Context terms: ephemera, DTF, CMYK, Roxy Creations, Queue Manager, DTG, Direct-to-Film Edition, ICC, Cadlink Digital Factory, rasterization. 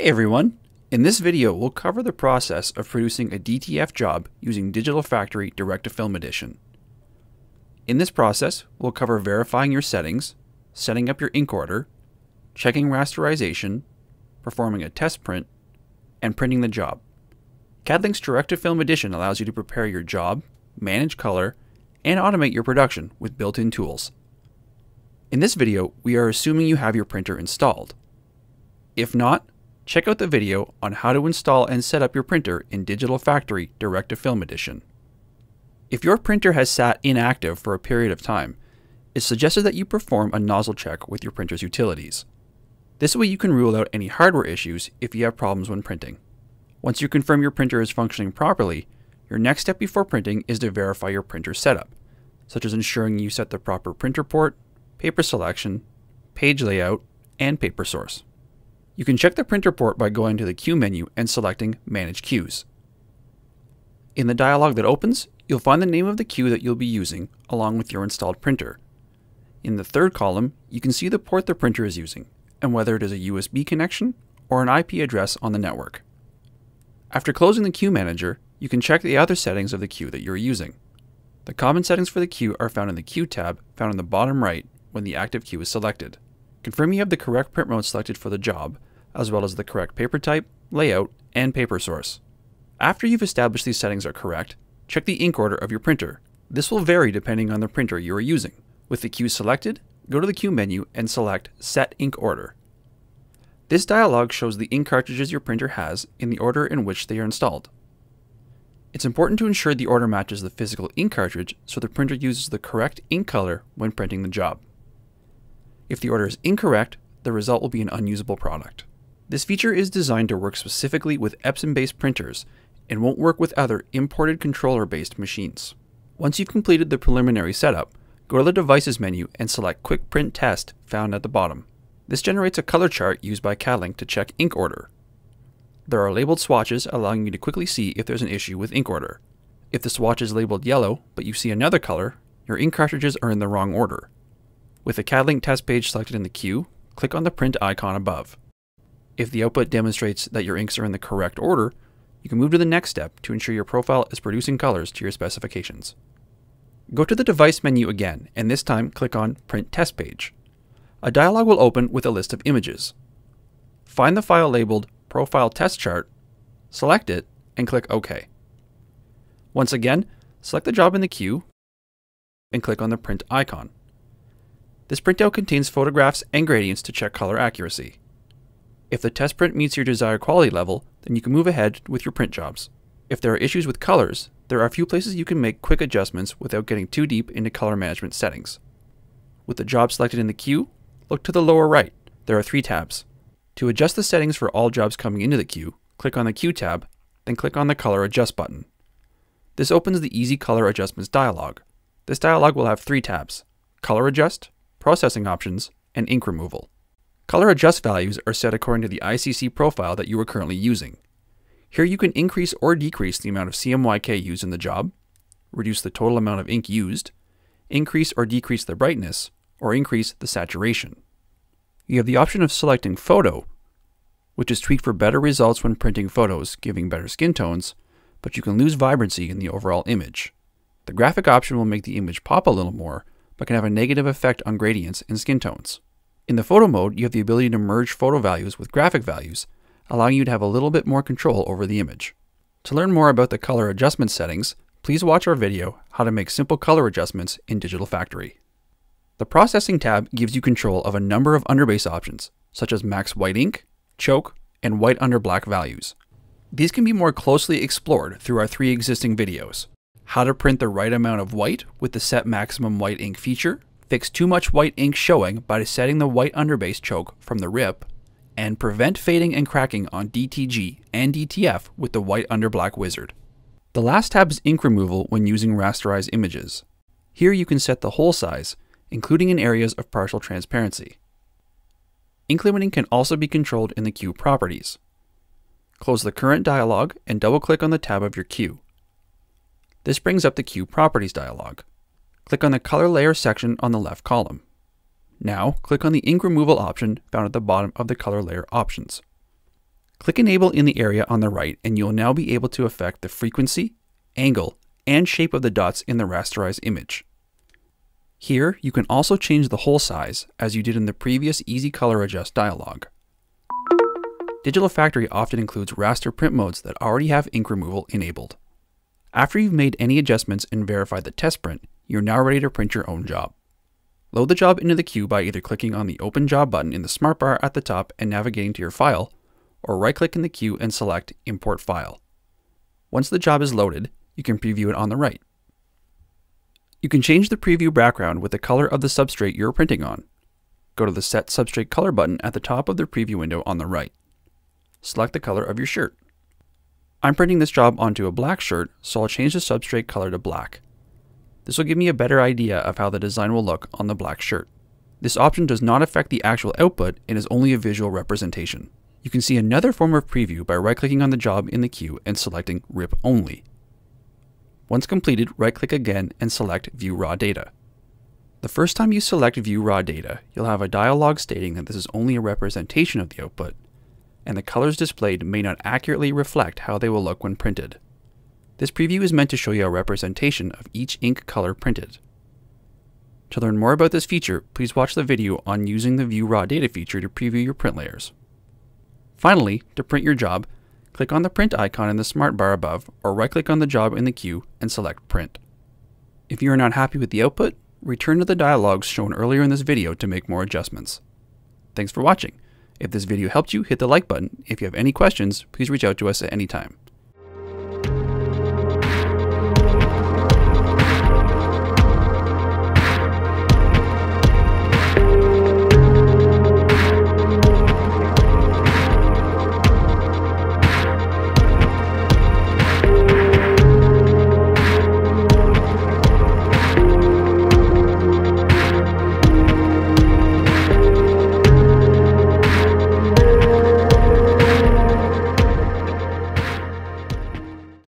Hey everyone! In this video we'll cover the process of producing a DTF job using Digital Factory Direct-to-Film Edition. In this process we'll cover verifying your settings, setting up your ink order, checking rasterization, performing a test print, and printing the job. Cadlink's Direct-to-Film Edition allows you to prepare your job, manage color, and automate your production with built-in tools. In this video we are assuming you have your printer installed. If not, check out the video on how to install and set up your printer in Digital Factory Direct-to-Film Edition. If your printer has sat inactive for a period of time, it's suggested that you perform a nozzle check with your printer's utilities. This way you can rule out any hardware issues if you have problems when printing. Once you confirm your printer is functioning properly, your next step before printing is to verify your printer setup, such as ensuring you set the proper printer port, paper selection, page layout, and paper source. You can check the printer port by going to the Queue menu and selecting Manage Queues. In the dialog that opens, you'll find the name of the queue that you'll be using along with your installed printer. In the third column, you can see the port the printer is using and whether it is a USB connection or an IP address on the network. After closing the Queue Manager, you can check the other settings of the queue that you're using. The common settings for the queue are found in the Queue tab found in the bottom right when the active queue is selected. Confirm you have the correct print mode selected for the job, as well as the correct paper type, layout, and paper source. After you've established these settings are correct, check the ink order of your printer. This will vary depending on the printer you are using. With the queue selected, go to the Queue menu and select Set Ink Order. This dialog shows the ink cartridges your printer has in the order in which they are installed. It's important to ensure the order matches the physical ink cartridge so the printer uses the correct ink color when printing the job. If the order is incorrect, the result will be an unusable product. This feature is designed to work specifically with Epson-based printers and won't work with other imported controller-based machines. Once you've completed the preliminary setup, go to the Devices menu and select Quick Print Test found at the bottom. This generates a color chart used by Cadlink to check ink order. There are labeled swatches allowing you to quickly see if there's an issue with ink order. If the swatch is labeled yellow but you see another color, your ink cartridges are in the wrong order. With the Cadlink test page selected in the queue, click on the print icon above. If the output demonstrates that your inks are in the correct order, you can move to the next step to ensure your profile is producing colors to your specifications. Go to the Device menu again, and this time click on Print Test Page. A dialog will open with a list of images. Find the file labeled Profile Test Chart, select it, and click OK. Once again, select the job in the queue and click on the print icon. This printout contains photographs and gradients to check color accuracy. If the test print meets your desired quality level, then you can move ahead with your print jobs. If there are issues with colors, there are a few places you can make quick adjustments without getting too deep into color management settings. With the job selected in the queue, look to the lower right. There are three tabs. To adjust the settings for all jobs coming into the queue, click on the Queue tab, then click on the Color Adjust button. This opens the Easy Color Adjustments dialog. This dialog will have three tabs: Color Adjust, Processing Options, and Ink Removal. Color adjust values are set according to the ICC profile that you are currently using. Here you can increase or decrease the amount of CMYK used in the job, reduce the total amount of ink used, increase or decrease the brightness, or increase the saturation. You have the option of selecting Photo, which is tweaked for better results when printing photos, giving better skin tones, but you can lose vibrancy in the overall image. The graphic option will make the image pop a little more, but can have a negative effect on gradients and skin tones. In the photo mode, you have the ability to merge photo values with graphic values, allowing you to have a little bit more control over the image. To learn more about the color adjustment settings, please watch our video, How to Make Simple Color Adjustments in Digital Factory. The Processing tab gives you control of a number of underbase options, such as max white ink, choke, and white under black values. These can be more closely explored through our three existing videos: how to print the right amount of white with the Set Maximum White Ink feature, fix too much white ink showing by setting the white underbase choke from the rip, and prevent fading and cracking on DTG and DTF with the white under black wizard. The last tab is ink removal when using rasterized images. Here you can set the hole size, including in areas of partial transparency. Ink limiting can also be controlled in the queue properties. Close the current dialog and double click on the tab of your queue. This brings up the queue properties dialog. Click on the Color Layer section on the left column. Now, click on the Ink Removal option found at the bottom of the Color Layer options. Click Enable in the area on the right, and you'll now be able to affect the frequency, angle, and shape of the dots in the rasterized image. Here, you can also change the hole size, as you did in the previous Easy Color Adjust dialog. Digital Factory often includes raster print modes that already have ink removal enabled. After you've made any adjustments and verified the test print, you're now ready to print your own job. Load the job into the queue by either clicking on the Open Job button in the smart bar at the top and navigating to your file, or right-click in the queue and select Import File. Once the job is loaded, you can preview it on the right. You can change the preview background with the color of the substrate you're printing on. Go to the Set Substrate Color button at the top of the preview window on the right. Select the color of your shirt. I'm printing this job onto a black shirt, so I'll change the substrate color to black. This will give me a better idea of how the design will look on the black shirt. This option does not affect the actual output and is only a visual representation. You can see another form of preview by right-clicking on the job in the queue and selecting Rip Only. Once completed, right-click again and select View Raw Data. The first time you select View Raw Data, you'll have a dialog stating that this is only a representation of the output, and the colors displayed may not accurately reflect how they will look when printed. This preview is meant to show you a representation of each ink color printed. To learn more about this feature, please watch the video on using the View Raw Data feature to preview your print layers. Finally, to print your job, click on the print icon in the smart bar above, or right-click on the job in the queue and select Print. If you are not happy with the output, return to the dialogs shown earlier in this video to make more adjustments. Thanks for watching. If this video helped you, hit the like button. If you have any questions, please reach out to us at any time.